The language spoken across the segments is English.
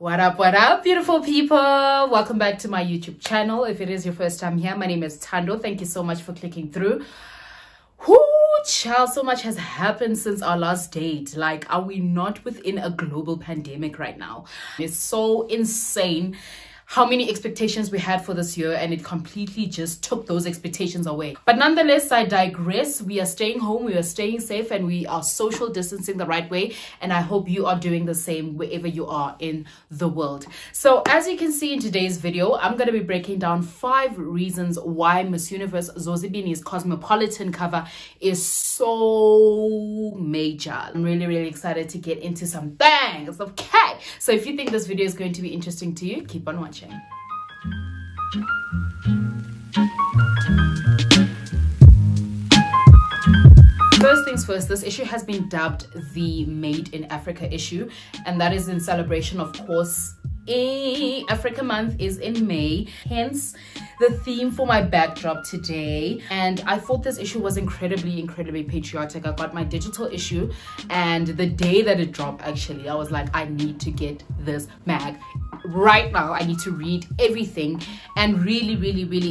What up, beautiful people? Welcome back to my YouTube channel. If it is your first time here, my name is Tando. Thank you so much for clicking through. Whoo, child, so much has happened since our last date. Like, are we not within a global pandemic right now? It's so insane how many expectations we had for this year, and it completely just took those expectations away. But nonetheless, I digress. We are staying home, we are staying safe, and we are social distancing the right way. And I hope you are doing the same wherever you are in the world. So as you can see in today's video, I'm gonna be breaking down 5 reasons why Miss Universe Zozibini's Cosmopolitan cover is so major. I'm really, really excited to get into some things, okay? So if you think this video is going to be interesting to you, keep on watching. First things first, this issue has been dubbed the Made in Africa issue, and that is in celebration, of course. Africa month is in May, hence the theme for my backdrop today. And I thought this issue was incredibly patriotic. I got my digital issue, and the day that it dropped, actually, I was like, I need to get this mag right now. I need to read everything. And really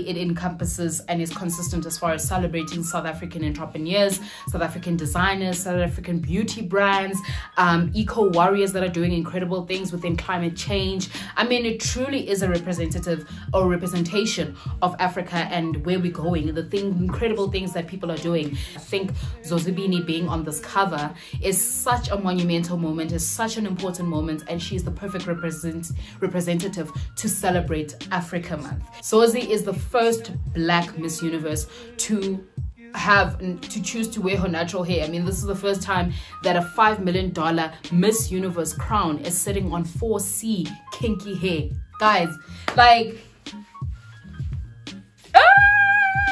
it encompasses and is consistent as far as celebrating South African entrepreneurs, South African designers, South African beauty brands, eco warriors that are doing incredible things within climate change. I mean, it truly is a representative or representation of Africa and where we're going, the incredible things that people are doing. I think Zozibini being on this cover is such a monumental moment, is such an important moment, and she's the perfect representative to celebrate Africa Month. Zozi is the first Black Miss Universe to choose to wear her natural hair. I mean, this is the first time that a $5 million Miss Universe crown is sitting on 4C kinky hair, guys. Like,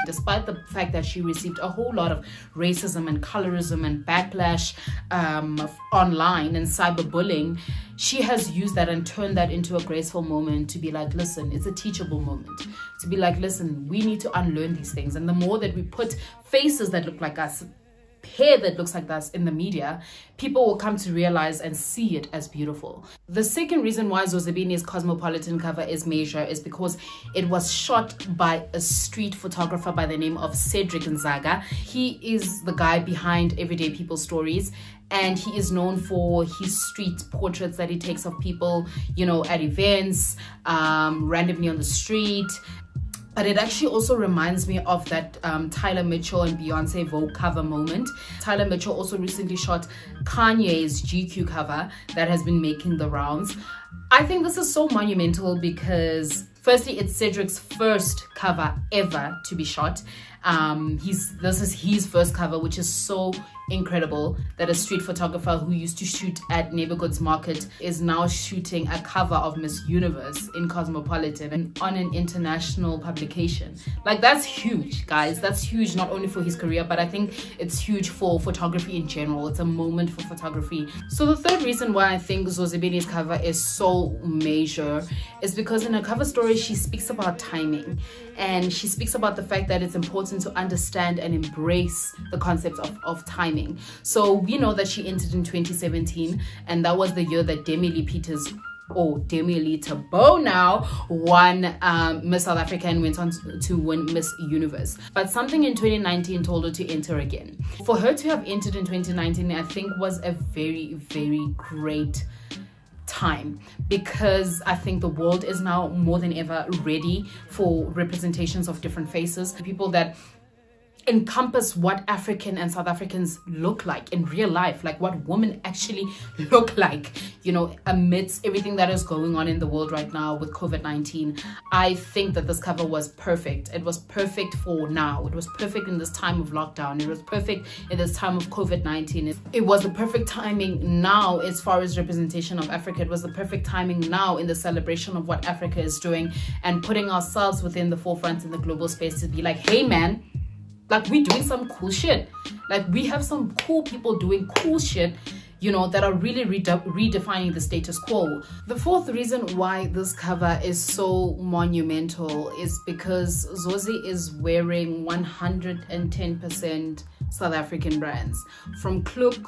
despite the fact that she received a whole lot of racism and colorism and backlash online and cyberbullying, she has used that and turned that into a graceful moment to be like, listen, it's a teachable moment. To be like, listen, we need to unlearn these things. And the more that we put faces that look like us, hair that looks like that in the media, people will come to realize and see it as beautiful. The second reason why Zozibini's Cosmopolitan cover is major is because it was shot by a street photographer by the name of Cedric Nzaka. He is the guy behind Everyday People Stories, and he is known for his street portraits that he takes of people, you know, at events, randomly on the street. But it actually also reminds me of that Tyler Mitchell and Beyoncé Vogue cover moment. Tyler Mitchell also recently shot Kanye's GQ cover that has been making the rounds. I think this is so monumental because firstly, it's Cedric's first cover ever to be shot. This is his first cover, which is so incredible that a street photographer who used to shoot at Neighborgoods Market is now shooting a cover of Miss Universe in Cosmopolitan and on an international publication. Like, that's huge, guys. That's huge, not only for his career, but I think it's huge for photography in general. It's a moment for photography. So the third reason why I think Zozibini's cover is so major is because in her cover story, she speaks about timing, and she speaks about the fact that it's important to understand and embrace the concept of timing. So we know that she entered in 2017, and that was the year that Demi-Leigh Peters, or Demi-Leigh Tabo now, won Miss South Africa and went on to win Miss Universe. But something in 2019 told her to enter again. For her to have entered in 2019, I think was a very great time, because I think the world is now more than ever ready for representations of different faces, people that encompass what African and South Africans look like in real life, like what women actually look like, you know, amidst everything that is going on in the world right now with COVID-19. I think that this cover was perfect. It was perfect for now. It was perfect in this time of lockdown. It was perfect in this time of COVID-19. It was the perfect timing now as far as representation of Africa. It was the perfect timing now in the celebration of what Africa is doing and putting ourselves within the forefront in the global space to be like, hey man, like, we're doing some cool shit. Like, we have some cool people doing cool shit, you know, that are really redefining the status quo. The fourth reason why this cover is so monumental is because Zozi is wearing 110% South African brands, from Kluk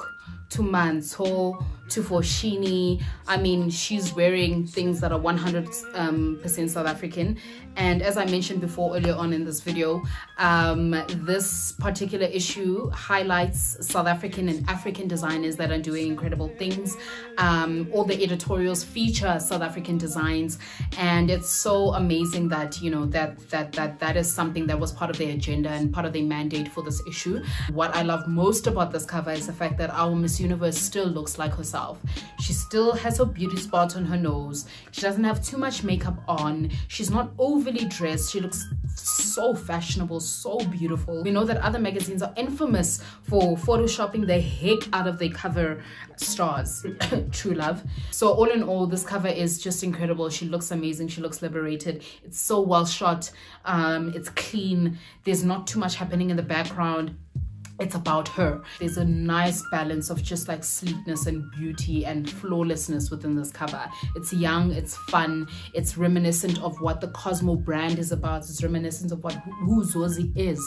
to Mansol to Foshini. I mean, she's wearing things that are 100% South African. And as I mentioned before earlier on in this video, this particular issue highlights South African and African designers that are doing incredible things. All the editorials feature South African designs, and it's so amazing that, you know, that is something that was part of their agenda and part of their mandate for this issue. What I love most about this cover is the fact that our Miss Universe still looks like herself. She still has her beauty spot on her nose. She doesn't have too much makeup on. She's not overly dressed. She looks so fashionable, so beautiful. We know that other magazines are infamous for photoshopping the heck out of their cover stars. True love. So all in all, this cover is just incredible. She looks amazing. She looks liberated. It's so well shot. It's clean. There's not too much happening in the background. It's about her. There's a nice balance of just like sleekness and beauty and flawlessness within this cover. It's young, it's fun, it's reminiscent of what the Cosmo brand is about. It's reminiscent of what who Zozi is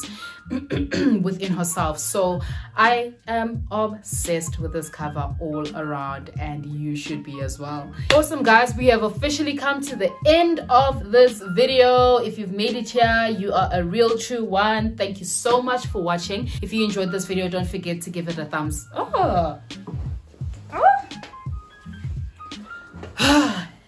within herself. So I am obsessed with this cover all around, and you should be as well. Awesome guys, we have officially come to the end of this video. If you've made it here, you are a real true one. Thank you so much for watching. If you enjoyed this video, don't forget to give it a thumbs up.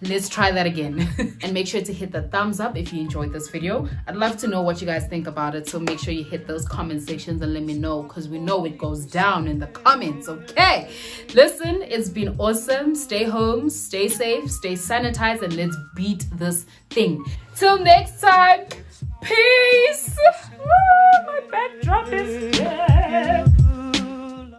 Let's try that again. And make sure to hit the thumbs up if you enjoyed this video. I'd love to know what you guys think about it, so make sure you hit those comment sections and let me know, because we know it goes down in the comments. Okay, listen, it's been awesome. Stay home, stay safe, stay sanitized, and let's beat this thing. Till next time, peace. My backdrop is dead.